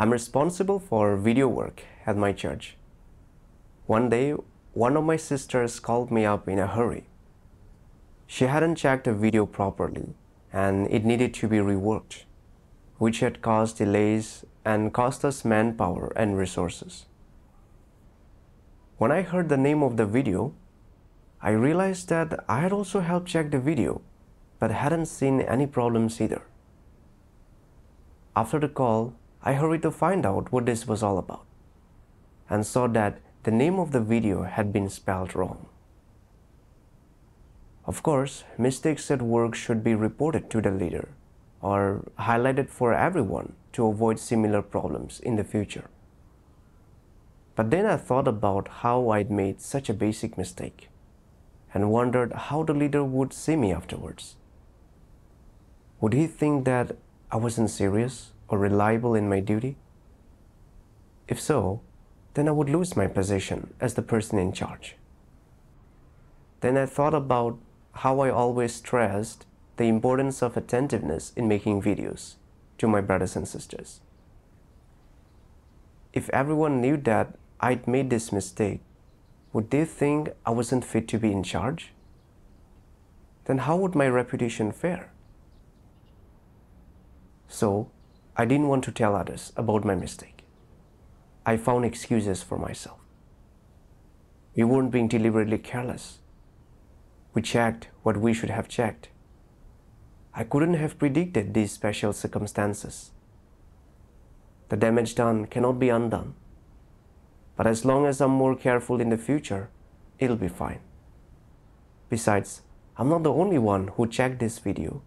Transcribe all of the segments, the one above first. I'm responsible for video work at my church. One day, one of my sisters called me up in a hurry. She hadn't checked a video properly, and it needed to be reworked, which had caused delays and cost us manpower and resources. When I heard the name of the video, I realized that I had also helped check the video, but hadn't seen any problems either. After the call, I hurried to find out what this was all about, and saw that the name of the video had been spelled wrong. Of course, mistakes at work should be reported to the leader or highlighted for everyone to avoid similar problems in the future. But then I thought about how I'd made such a basic mistake and wondered how the leader would see me afterwards. Would he think that I wasn't serious or reliable in my duty? If so, then I would lose my position as the person in charge. Then I thought about how I always stressed the importance of attentiveness in making videos to my brothers and sisters. If everyone knew that I'd made this mistake, would they think I wasn't fit to be in charge? Then how would my reputation fare? So, I didn't want to tell others about my mistake. I found excuses for myself. We weren't being deliberately careless. We checked what we should have checked. I couldn't have predicted these special circumstances. The damage done cannot be undone. But as long as I'm more careful in the future, it'll be fine. Besides, I'm not the only one who checked this video.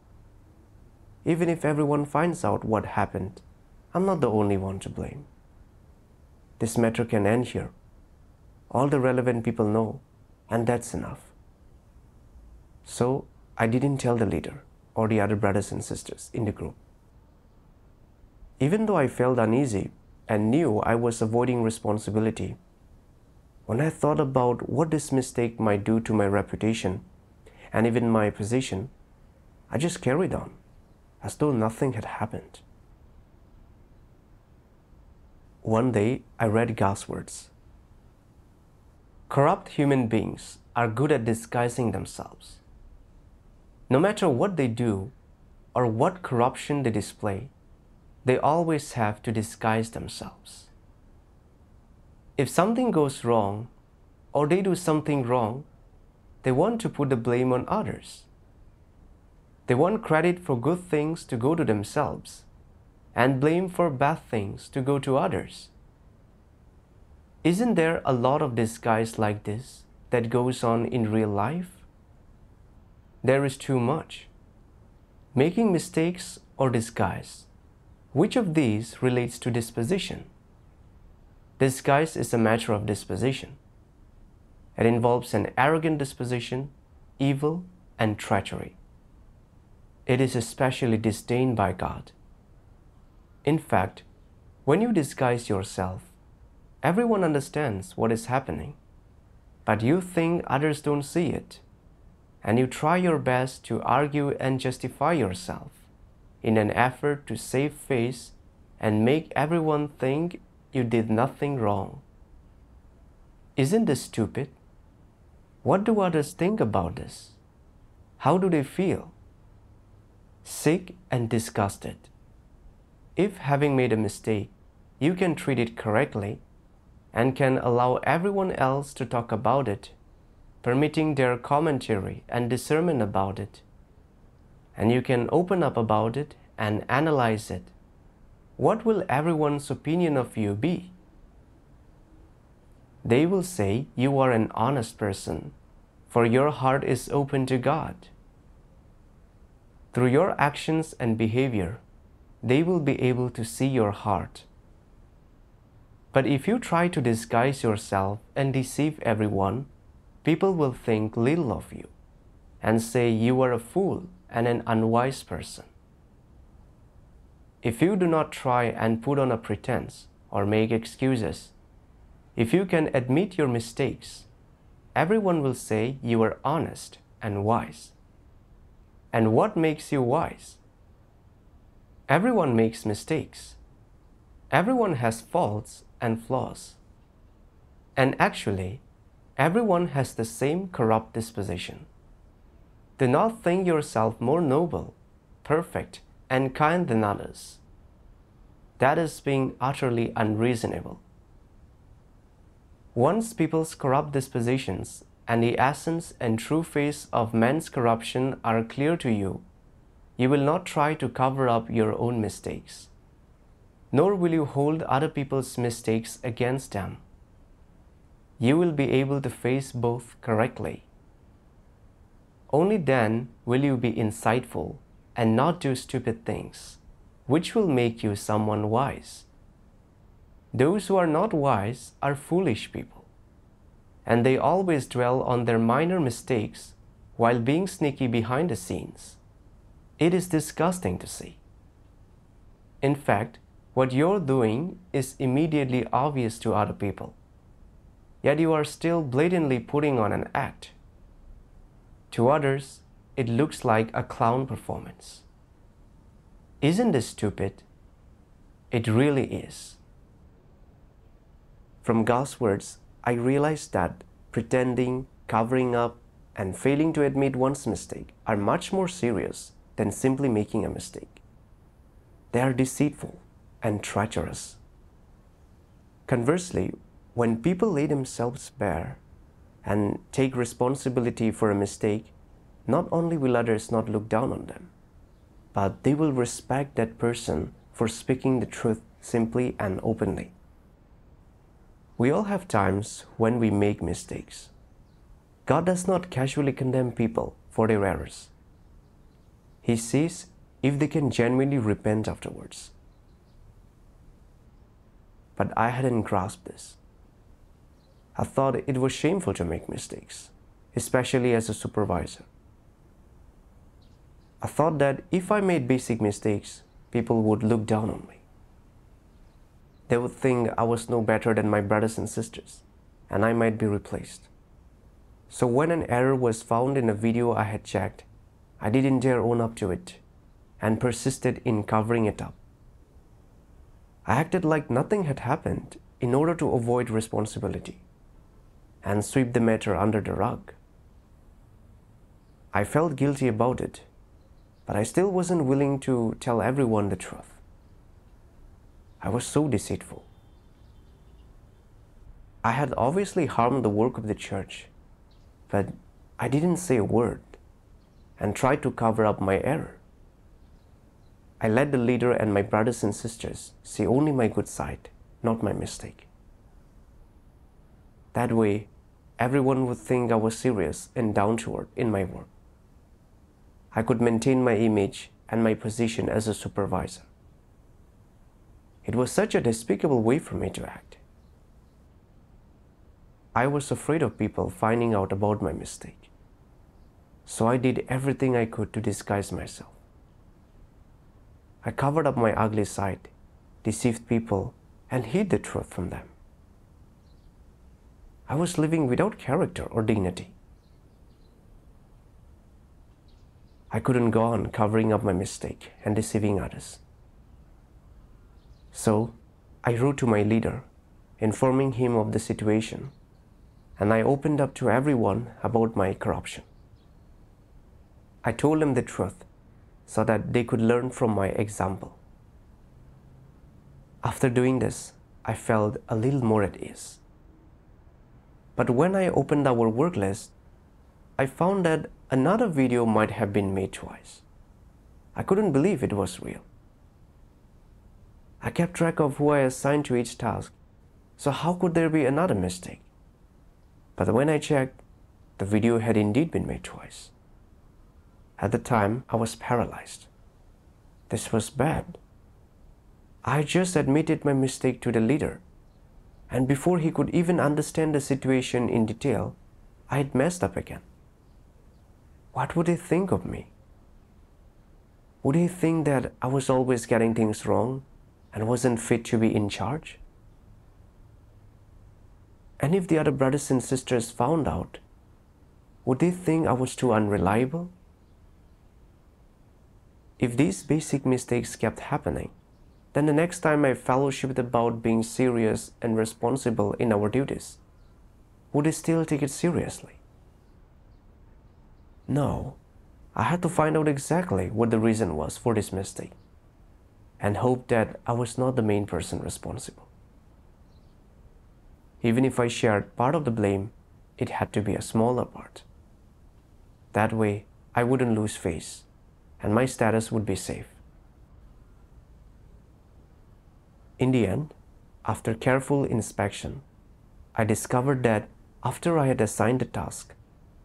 Even if everyone finds out what happened, I'm not the only one to blame. This matter can end here. All the relevant people know, and that's enough. So, I didn't tell the leader or the other brothers and sisters in the group. Even though I felt uneasy and knew I was avoiding responsibility, when I thought about what this mistake might do to my reputation and even my position, I just carried on, as though nothing had happened. One day, I read God's words. Corrupt human beings are good at disguising themselves. No matter what they do or what corruption they display, they always have to disguise themselves. If something goes wrong or they do something wrong, they want to put the blame on others. They want credit for good things to go to themselves, and blame for bad things to go to others. Isn't there a lot of disguise like this that goes on in real life? There is too much. Making mistakes or disguise, which of these relates to disposition? Disguise is a matter of disposition. It involves an arrogant disposition, evil, and treachery. It is especially disdained by God. In fact, when you disguise yourself, everyone understands what is happening, but you think others don't see it, and you try your best to argue and justify yourself in an effort to save face and make everyone think you did nothing wrong. Isn't this stupid? What do others think about this? How do they feel? Sick and disgusted. If, having made a mistake, you can treat it correctly and can allow everyone else to talk about it, permitting their commentary and discernment about it, and you can open up about it and analyze it, what will everyone's opinion of you be? They will say you are an honest person, for your heart is open to God. Through your actions and behavior, they will be able to see your heart. But if you try to disguise yourself and deceive everyone, people will think little of you and say you are a fool and an unwise person. If you do not try and put on a pretense or make excuses, if you can admit your mistakes, everyone will say you are honest and wise. And what makes you wise? Everyone makes mistakes. Everyone has faults and flaws. And actually, everyone has the same corrupt disposition. Do not think yourself more noble, perfect, and kind than others. That is being utterly unreasonable. Once people's corrupt dispositions and the essence and true face of man's corruption are clear to you, you will not try to cover up your own mistakes. Nor will you hold other people's mistakes against them. You will be able to face both correctly. Only then will you be insightful and not do stupid things, which will make you someone wise. Those who are not wise are foolish people, and they always dwell on their minor mistakes while being sneaky behind the scenes. It is disgusting to see. In fact, what you're doing is immediately obvious to other people, yet you are still blatantly putting on an act. To others, it looks like a clown performance. Isn't this stupid? It really is. From God's words, I realized that pretending, covering up, and failing to admit one's mistake are much more serious than simply making a mistake. They are deceitful and treacherous. Conversely, when people lay themselves bare and take responsibility for a mistake, not only will others not look down on them, but they will respect that person for speaking the truth simply and openly. We all have times when we make mistakes. God does not casually condemn people for their errors. He sees if they can genuinely repent afterwards. But I hadn't grasped this. I thought it was shameful to make mistakes, especially as a supervisor. I thought that if I made basic mistakes, people would look down on me. They would think I was no better than my brothers and sisters, and I might be replaced. So when an error was found in a video I had checked, I didn't dare own up to it and persisted in covering it up. I acted like nothing had happened in order to avoid responsibility and sweep the matter under the rug. I felt guilty about it, but I still wasn't willing to tell everyone the truth. I was so deceitful. I had obviously harmed the work of the church, but I didn't say a word and tried to cover up my error. I let the leader and my brothers and sisters see only my good side, not my mistake. That way, everyone would think I was serious and down to earth in my work. I could maintain my image and my position as a supervisor. It was such a despicable way for me to act. I was afraid of people finding out about my mistake, so I did everything I could to disguise myself. I covered up my ugly side, deceived people, and hid the truth from them. I was living without character or dignity. I couldn't go on covering up my mistake and deceiving others. So I wrote to my leader, informing him of the situation, and I opened up to everyone about my corruption. I told them the truth so that they could learn from my example. After doing this, I felt a little more at ease. But when I opened our work list, I found that another video might have been made twice. I couldn't believe it was real. I kept track of who I assigned to each task, so how could there be another mistake? But when I checked, the video had indeed been made twice. At the time, I was paralyzed. This was bad. I just admitted my mistake to the leader, and before he could even understand the situation in detail, I had messed up again. What would he think of me? Would he think that I was always getting things wrong and wasn't fit to be in charge? And if the other brothers and sisters found out, would they think I was too unreliable? If these basic mistakes kept happening, Then the next time I fellowshipped about being serious and responsible in our duties. Would he still take it seriously? No, I had to find out exactly what the reason was for this mistake and hope that I was not the main person responsible. Even if I shared part of the blame, it had to be a smaller part. That way, I wouldn't lose face and my status would be safe. In the end, after careful inspection, I discovered that after I had assigned the task,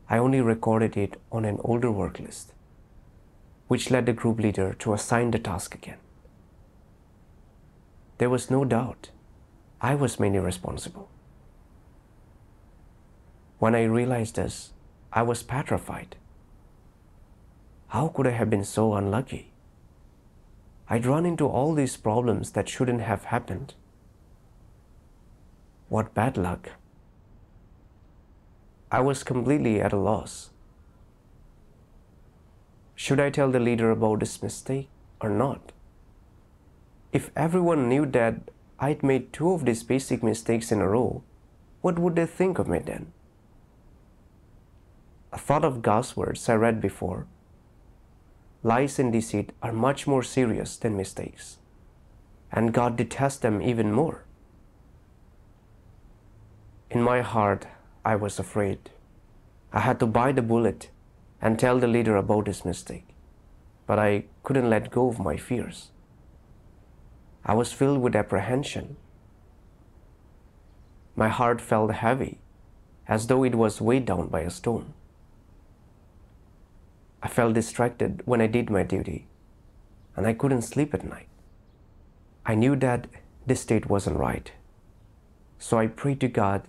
I only recorded it on an older work list, which led the group leader to assign the task again. There was no doubt, I was mainly responsible. When I realized this, I was petrified. How could I have been so unlucky? I'd run into all these problems that shouldn't have happened. What bad luck. I was completely at a loss. Should I tell the leader about this mistake or not? If everyone knew that I'd made two of these basic mistakes in a row, what would they think of me then? A thought of God's words I read before. Lies and deceit are much more serious than mistakes, and God detests them even more. In my heart, I was afraid. I had to bite the bullet and tell the leader about his mistake, but I couldn't let go of my fears. I was filled with apprehension. My heart felt heavy, as though it was weighed down by a stone. I felt distracted when I did my duty, and I couldn't sleep at night. I knew that this state wasn't right, so I prayed to God,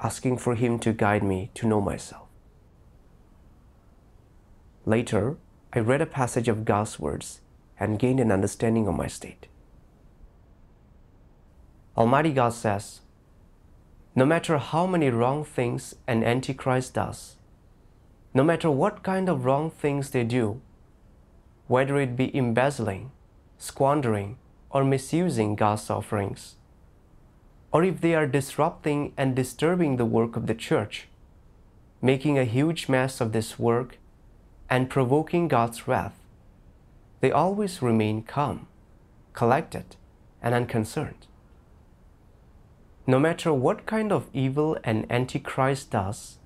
asking for Him to guide me to know myself. Later, I read a passage of God's words and gained an understanding of my state. Almighty God says, "No matter how many wrong things an Antichrist does, no matter what kind of wrong things they do, whether it be embezzling, squandering, or misusing God's offerings, or if they are disrupting and disturbing the work of the church, making a huge mess of this work and provoking God's wrath, they always remain calm, collected, and unconcerned. No matter what kind of evil an Antichrist does,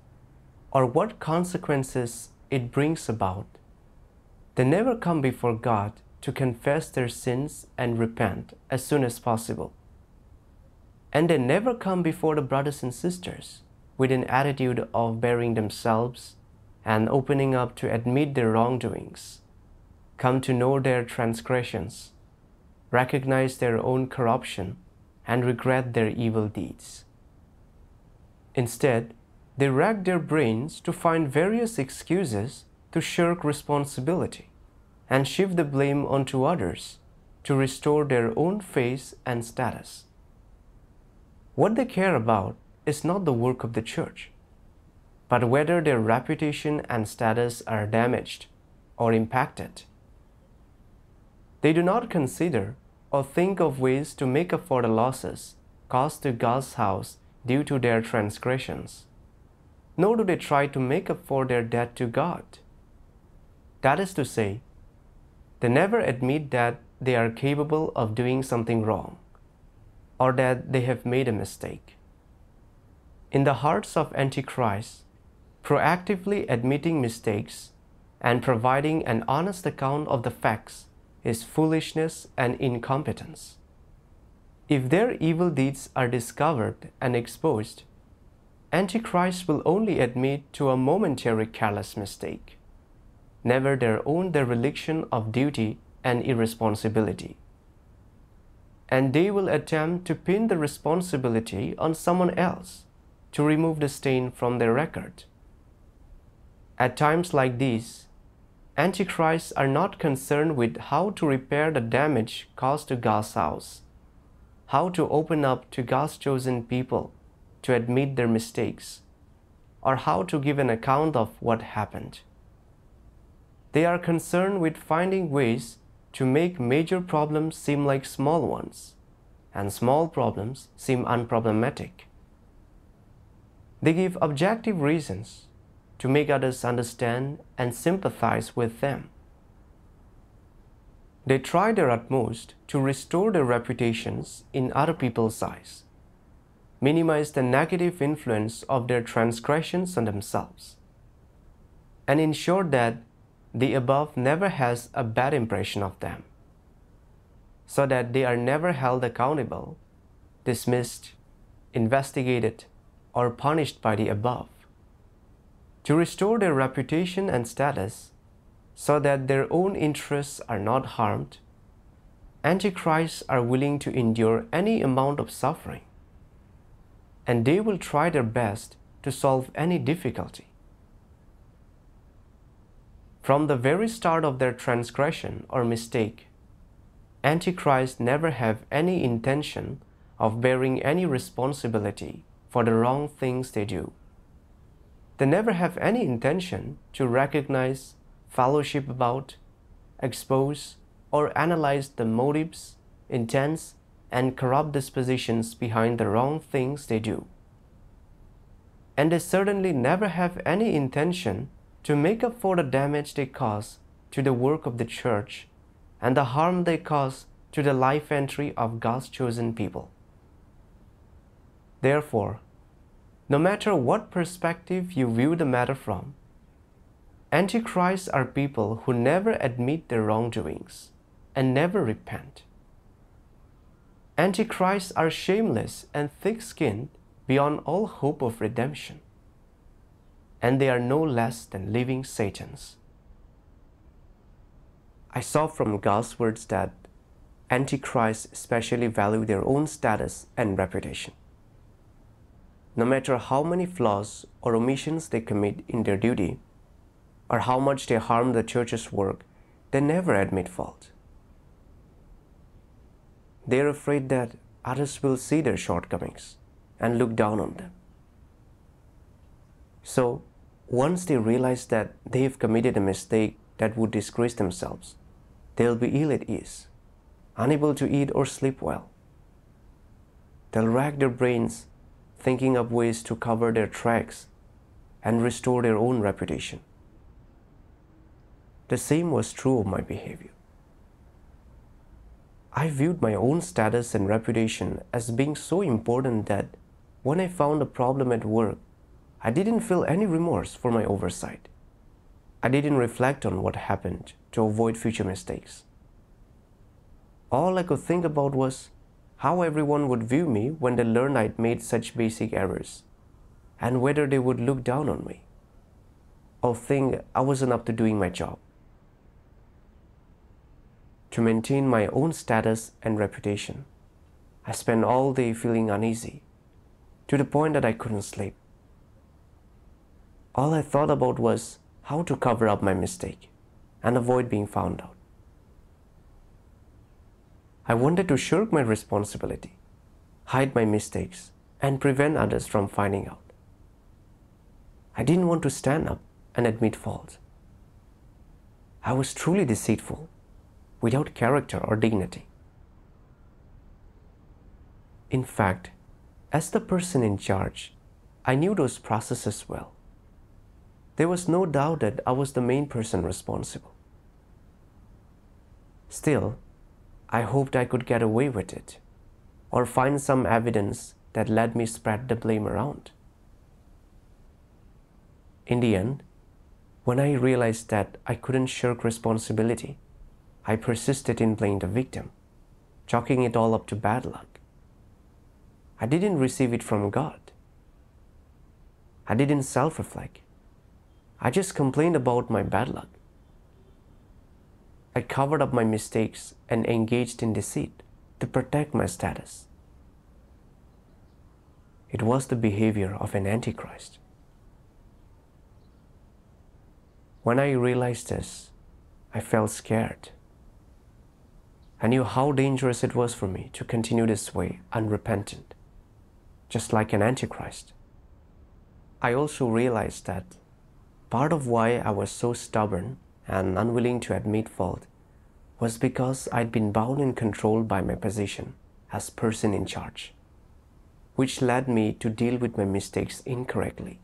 or what consequences it brings about, they never come before God to confess their sins and repent as soon as possible. And they never come before the brothers and sisters with an attitude of bearing themselves and opening up to admit their wrongdoings, come to know their transgressions, recognize their own corruption, and regret their evil deeds. Instead, they rack their brains to find various excuses to shirk responsibility and shift the blame onto others to restore their own face and status. What they care about is not the work of the church, but whether their reputation and status are damaged or impacted. They do not consider or think of ways to make up for the losses caused to God's house due to their transgressions, nor do they try to make up for their debt to God. That is to say, they never admit that they are capable of doing something wrong, or that they have made a mistake. In the hearts of Antichrist, proactively admitting mistakes and providing an honest account of the facts is foolishness and incompetence. If their evil deeds are discovered and exposed, Antichrist will only admit to a momentary careless mistake, never their own dereliction of duty and irresponsibility. And they will attempt to pin the responsibility on someone else to remove the stain from their record. At times like these, Antichrists are not concerned with how to repair the damage caused to God's house, how to open up to God's chosen people to admit their mistakes, or how to give an account of what happened. They are concerned with finding ways to make major problems seem like small ones, and small problems seem unproblematic. They give objective reasons to make others understand and sympathize with them. They try their utmost to restore their reputations in other people's eyes, minimize the negative influence of their transgressions on themselves, and ensure that the above never has a bad impression of them, so that they are never held accountable, dismissed, investigated, or punished by the above. To restore their reputation and status, so that their own interests are not harmed, antichrists are willing to endure any amount of suffering, and they will try their best to solve any difficulty. From the very start of their transgression or mistake, antichrists never have any intention of bearing any responsibility for the wrong things they do. They never have any intention to recognize, fellowship about, expose, or analyze the motives, intents, and corrupt dispositions behind the wrong things they do. And they certainly never have any intention to make up for the damage they cause to the work of the Church and the harm they cause to the life entry of God's chosen people. Therefore, no matter what perspective you view the matter from, antichrists are people who never admit their wrongdoings and never repent. Antichrists are shameless and thick-skinned beyond all hope of redemption, and they are no less than living Satans. I saw from God's words that antichrists especially value their own status and reputation. No matter how many flaws or omissions they commit in their duty, or how much they harm the Church's work, they never admit fault. They are afraid that others will see their shortcomings and look down on them. So, once they realize that they have committed a mistake that would disgrace themselves, they'll be ill at ease, unable to eat or sleep well. They'll rack their brains, thinking of ways to cover their tracks and restore their own reputation. The same was true of my behavior. I viewed my own status and reputation as being so important that when I found a problem at work, I didn't feel any remorse for my oversight. I didn't reflect on what happened to avoid future mistakes. All I could think about was how everyone would view me when they learned I'd made such basic errors, and whether they would look down on me or think I wasn't up to doing my job. To maintain my own status and reputation, I spent all day feeling uneasy, to the point that I couldn't sleep. All I thought about was how to cover up my mistake and avoid being found out. I wanted to shirk my responsibility, hide my mistakes, and prevent others from finding out. I didn't want to stand up and admit fault. I was truly deceitful, without character or dignity. In fact, as the person in charge, I knew those processes well. There was no doubt that I was the main person responsible. Still, I hoped I could get away with it, or find some evidence that let me spread the blame around. In the end, when I realized that I couldn't shirk responsibility, I persisted in playing the victim, chalking it all up to bad luck. I didn't receive it from God. I didn't self-reflect. I just complained about my bad luck. I covered up my mistakes and engaged in deceit to protect my status. It was the behavior of an antichrist. When I realized this, I felt scared. I knew how dangerous it was for me to continue this way unrepentant, just like an antichrist. I also realized that part of why I was so stubborn and unwilling to admit fault was because I'd been bound and controlled by my position as person in charge, which led me to deal with my mistakes incorrectly.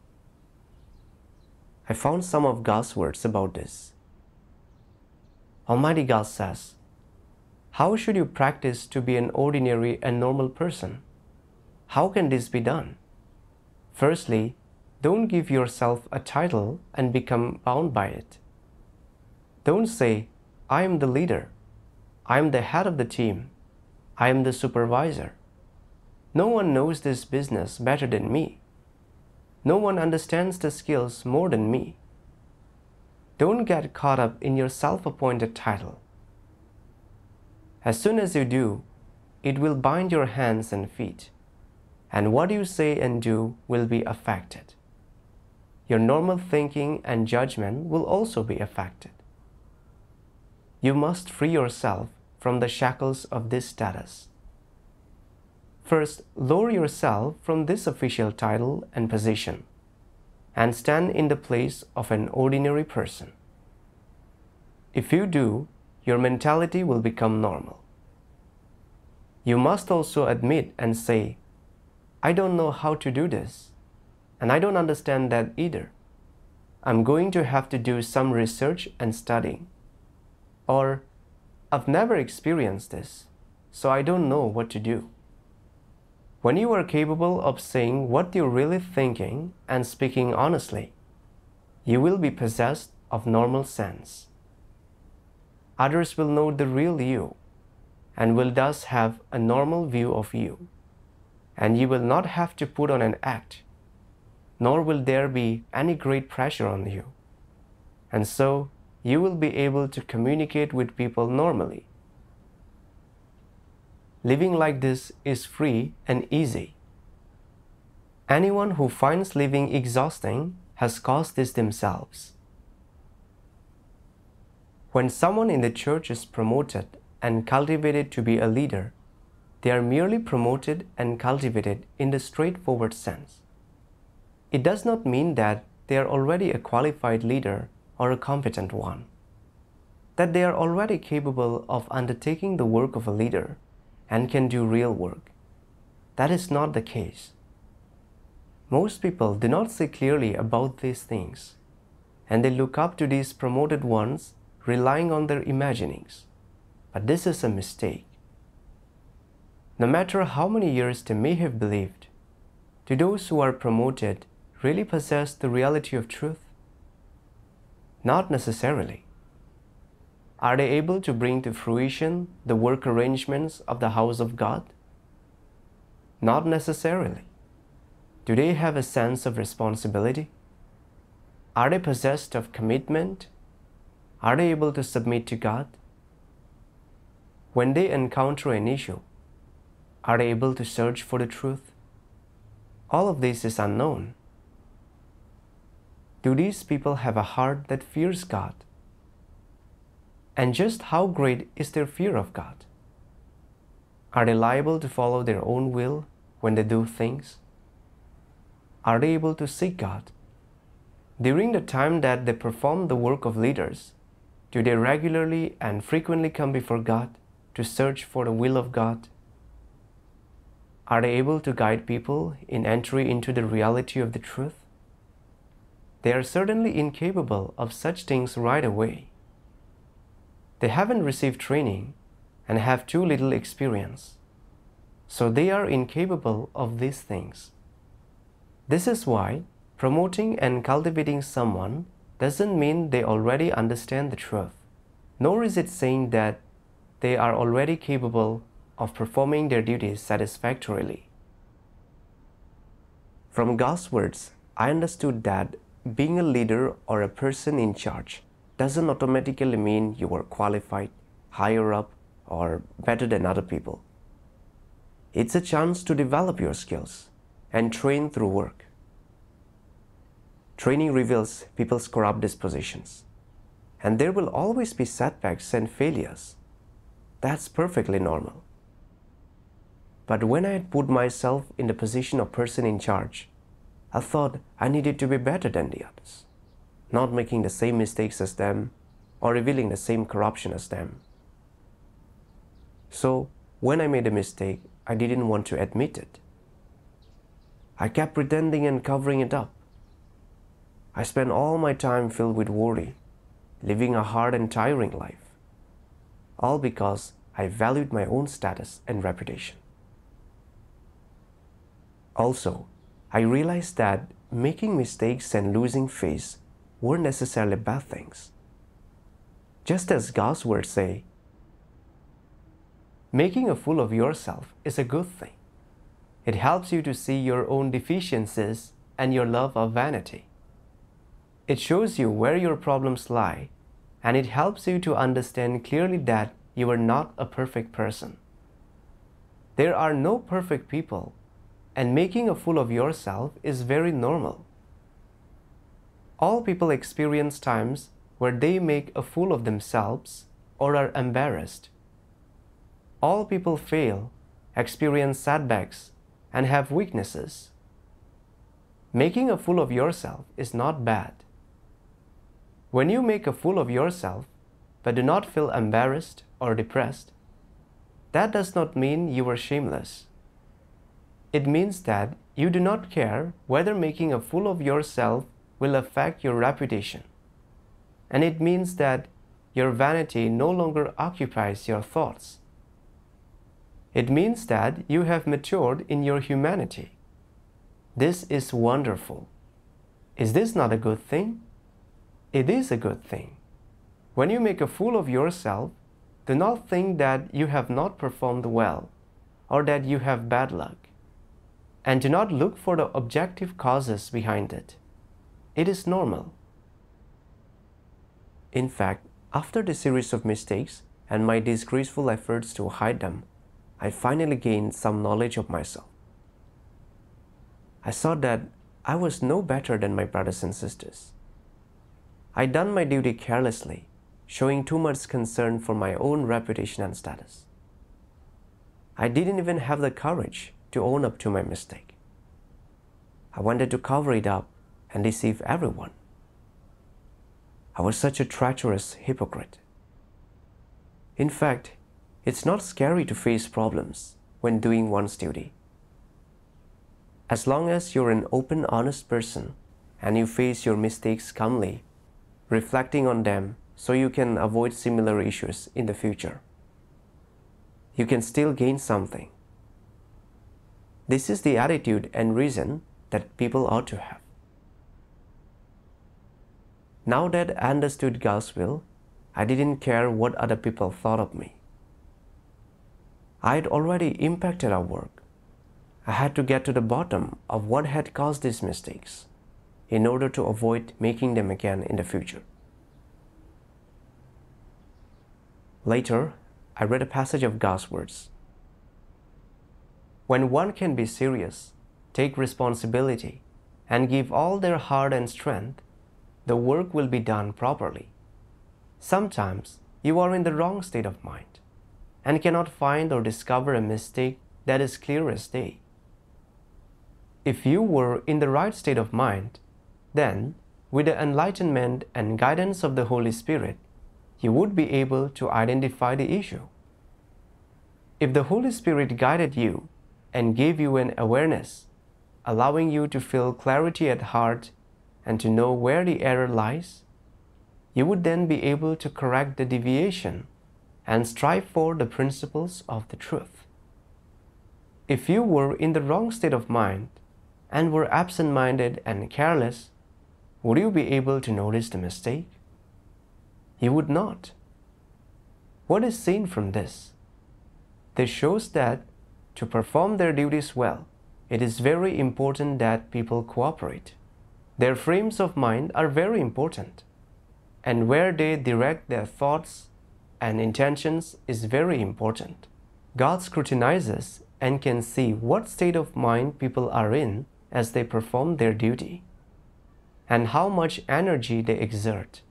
I found some of God's words about this. Almighty God says, "How should you practice to be an ordinary and normal person? How can this be done? Firstly, don't give yourself a title and become bound by it. Don't say, I am the leader, I am the head of the team, I am the supervisor. No one knows this business better than me. No one understands the skills more than me." Don't get caught up in your self-appointed title. As soon as you do, it will bind your hands and feet, and what you say and do will be affected. Your normal thinking and judgment will also be affected. You must free yourself from the shackles of this status. First, lower yourself from this official title and position, and stand in the place of an ordinary person. If you do, your mentality will become normal. You must also admit and say, I don't know how to do this, and I don't understand that either. I'm going to have to do some research and studying. Or, I've never experienced this, so I don't know what to do. When you are capable of saying what you're really thinking and speaking honestly, you will be possessed of normal sense. Others will know the real you and will thus have a normal view of you, and you will not have to put on an act, nor will there be any great pressure on you, and so you will be able to communicate with people normally. Living like this is free and easy. Anyone who finds living exhausting has caused this themselves. When someone in the church is promoted and cultivated to be a leader, they are merely promoted and cultivated in the straightforward sense. It does not mean that they are already a qualified leader or a competent one, that they are already capable of undertaking the work of a leader and can do real work. That is not the case. Most people do not see clearly about these things, and they look up to these promoted ones, relying on their imaginings. But this is a mistake. No matter how many years they may have believed, do those who are promoted really possess the reality of truth? Not necessarily. Are they able to bring to fruition the work arrangements of the house of God? Not necessarily. Do they have a sense of responsibility? Are they possessed of commitment? Are they able to submit to God? When they encounter an issue, are they able to search for the truth? All of this is unknown. Do these people have a heart that fears God? And just how great is their fear of God? Are they liable to follow their own will when they do things? Are they able to seek God? During the time that they perform the work of leaders, do they regularly and frequently come before God to search for the will of God? Are they able to guide people in entry into the reality of the truth? They are certainly incapable of such things right away. They haven't received training and have too little experience, so they are incapable of these things. This is why promoting and cultivating someone doesn't mean they already understand the truth, nor is it saying that they are already capable of performing their duties satisfactorily. From God's words, I understood that being a leader or a person in charge doesn't automatically mean you are qualified, higher up, or better than other people. It's a chance to develop your skills and train through work. Training reveals people's corrupt dispositions, and there will always be setbacks and failures. That's perfectly normal. But when I had put myself in the position of person in charge, I thought I needed to be better than the others, not making the same mistakes as them or revealing the same corruption as them. So when I made a mistake, I didn't want to admit it. I kept pretending and covering it up. I spent all my time filled with worry, living a hard and tiring life, all because I valued my own status and reputation. Also, I realized that making mistakes and losing face weren't necessarily bad things. Just as God's words say, making a fool of yourself is a good thing. It helps you to see your own deficiencies and your love of vanity. It shows you where your problems lie, and it helps you to understand clearly that you are not a perfect person. There are no perfect people, and making a fool of yourself is very normal. All people experience times where they make a fool of themselves or are embarrassed. All people fail, experience setbacks, and have weaknesses. Making a fool of yourself is not bad. When you make a fool of yourself but do not feel embarrassed or depressed, that does not mean you are shameless. It means that you do not care whether making a fool of yourself will affect your reputation. And it means that your vanity no longer occupies your thoughts. It means that you have matured in your humanity. This is wonderful. Is this not a good thing? It is a good thing. When you make a fool of yourself, do not think that you have not performed well or that you have bad luck. And do not look for the objective causes behind it. It is normal. In fact, after the series of mistakes and my disgraceful efforts to hide them, I finally gained some knowledge of myself. I saw that I was no better than my brothers and sisters. I'd done my duty carelessly, showing too much concern for my own reputation and status. I didn't even have the courage to own up to my mistake. I wanted to cover it up and deceive everyone. I was such a treacherous hypocrite. In fact, it's not scary to face problems when doing one's duty. As long as you're an open, honest person and you face your mistakes calmly, reflecting on them so you can avoid similar issues in the future, you can still gain something. This is the attitude and reason that people ought to have. Now that I understood God's will, I didn't care what other people thought of me. I had already impacted our work. I had to get to the bottom of what had caused these mistakes in order to avoid making them again in the future. Later, I read a passage of God's words. When one can be serious, take responsibility, and give all their heart and strength, the work will be done properly. Sometimes you are in the wrong state of mind and cannot find or discover a mistake that is clear as day. If you were in the right state of mind, then, with the enlightenment and guidance of the Holy Spirit, you would be able to identify the issue. If the Holy Spirit guided you and gave you an awareness, allowing you to feel clarity at heart and to know where the error lies, you would then be able to correct the deviation and strive for the principles of the truth. If you were in the wrong state of mind and were absent-minded and careless, would you be able to notice the mistake? You would not. What is seen from this? This shows that to perform their duties well, it is very important that people cooperate. Their frames of mind are very important, and where they direct their thoughts and intentions is very important. God scrutinizes and can see what state of mind people are in as they perform their duty, and how much energy they exert.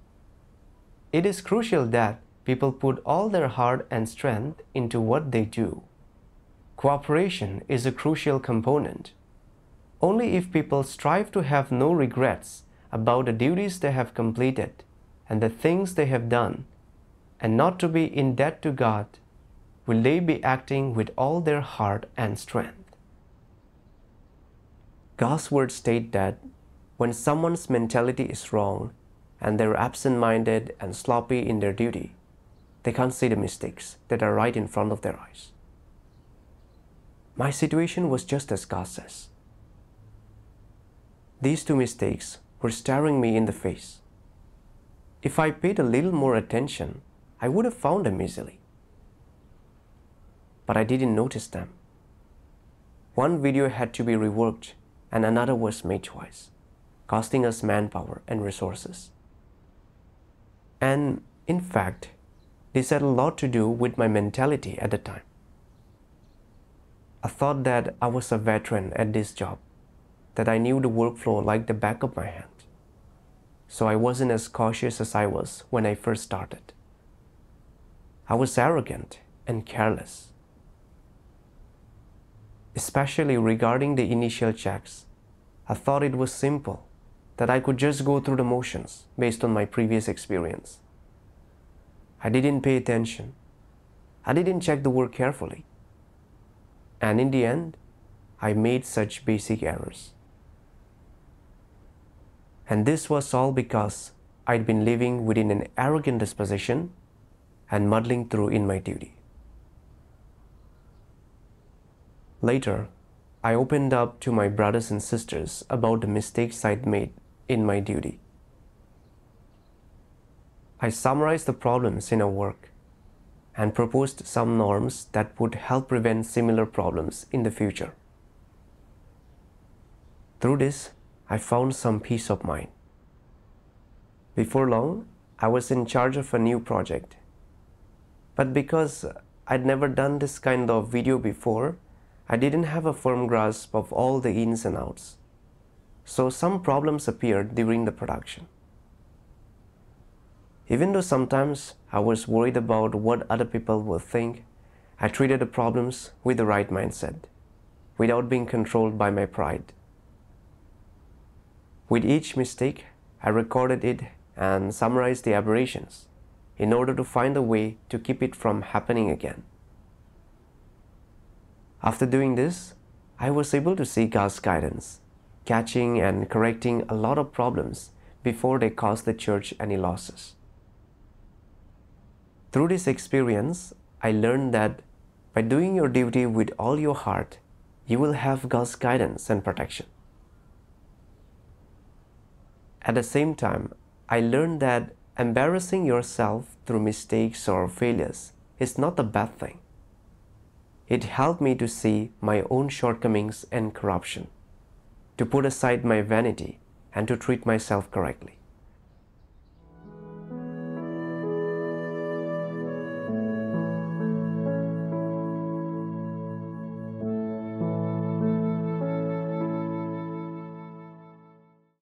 It is crucial that people put all their heart and strength into what they do. Cooperation is a crucial component. Only if people strive to have no regrets about the duties they have completed and the things they have done, and not to be in debt to God, will they be acting with all their heart and strength? God's words state that when someone's mentality is wrong and they're absent-minded and sloppy in their duty, they can't see the mistakes that are right in front of their eyes. My situation was just as God says. These two mistakes were staring me in the face. If I paid a little more attention, I would have found them easily. But I didn't notice them. One video had to be reworked and another was made twice, costing us manpower and resources. And in fact, this had a lot to do with my mentality at the time. I thought that I was a veteran at this job, that I knew the workflow like the back of my hand. So I wasn't as cautious as I was when I first started. I was arrogant and careless, especially regarding the initial checks. I thought it was simple, that I could just go through the motions based on my previous experience. I didn't pay attention. I didn't check the work carefully. And in the end, I made such basic errors. And this was all because I'd been living within an arrogant disposition and muddling through in my duty. Later, I opened up to my brothers and sisters about the mistakes I'd made in my duty. I summarized the problems in our work and proposed some norms that would help prevent similar problems in the future. Through this, I found some peace of mind. Before long, I was in charge of a new project. But because I'd never done this kind of video before, I didn't have a firm grasp of all the ins and outs. So some problems appeared during the production. Even though sometimes I was worried about what other people would think, I treated the problems with the right mindset, without being controlled by my pride. With each mistake, I recorded it and summarized the aberrations in order to find a way to keep it from happening again. After doing this, I was able to see God's guidance, catching and correcting a lot of problems before they caused the church any losses. Through this experience, I learned that by doing your duty with all your heart, you will have God's guidance and protection. At the same time, I learned that embarrassing yourself through mistakes or failures is not a bad thing. It helped me to see my own shortcomings and corruption, to put aside my vanity and to treat myself correctly.